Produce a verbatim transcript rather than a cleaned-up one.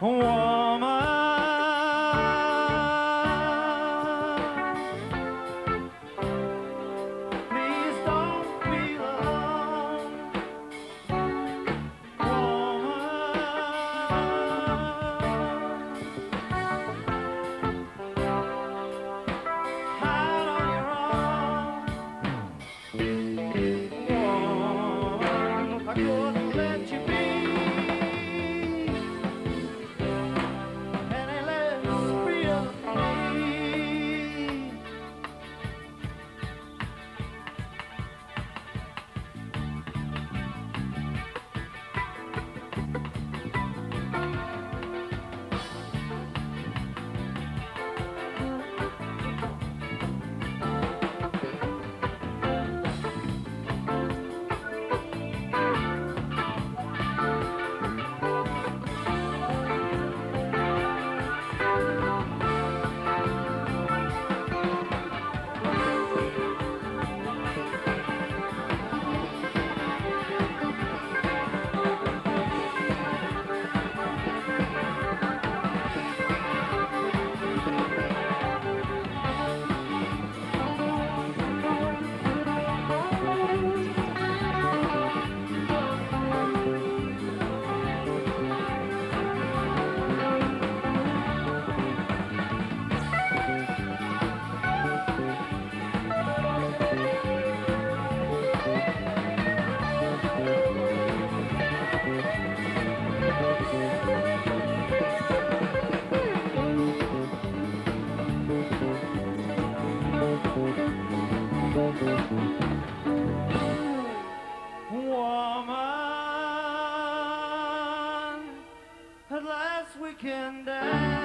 woman. Please don't be alone, woman. Out on your own, woman. I couldn't let you be. Woman, at last we can dance.